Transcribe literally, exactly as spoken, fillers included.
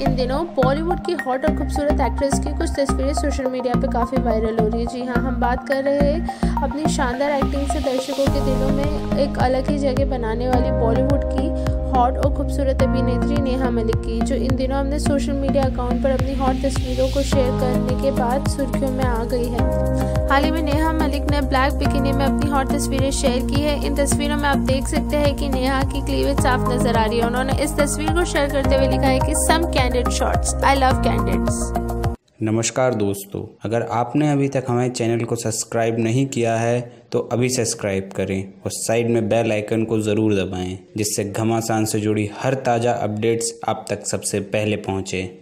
इन दिनों बॉलीवुड की हॉट और खूबसूरत एक्ट्रेस की कुछ तस्वीरें सोशल मीडिया पे काफ़ी वायरल हो रही है। जी हाँ, हम बात कर रहे हैं अपनी शानदार एक्टिंग से दर्शकों के दिलों में एक अलग ही जगह बनाने वाली बॉलीवुड की हॉट और खूबसूरत अभिनेत्री नेहा मलिक की, जो इन दिनों अपने सोशल मीडिया अकाउंट पर अपनी हॉट तस्वीरों को शेयर करने के बाद सुर्खियों में आ गई है। हाल ही में नेहा मलिक ने ब्लैक बिकिनी में अपनी हॉट तस्वीरें शेयर की है। इन तस्वीरों में आप देख सकते हैं कि नेहा की क्लीवेज साफ नजर आ रही है। उन्होंने इस तस्वीर को शेयर करते हुए लिखा है कि some candid shots, I love candids. नमस्कार दोस्तों, अगर आपने अभी तक हमारे चैनल को सब्सक्राइब नहीं किया है तो अभी सब्सक्राइब करें और साइड में बेल आइकन को ज़रूर दबाएं, जिससे घमासान से जुड़ी हर ताज़ा अपडेट्स आप तक सबसे पहले पहुंचे।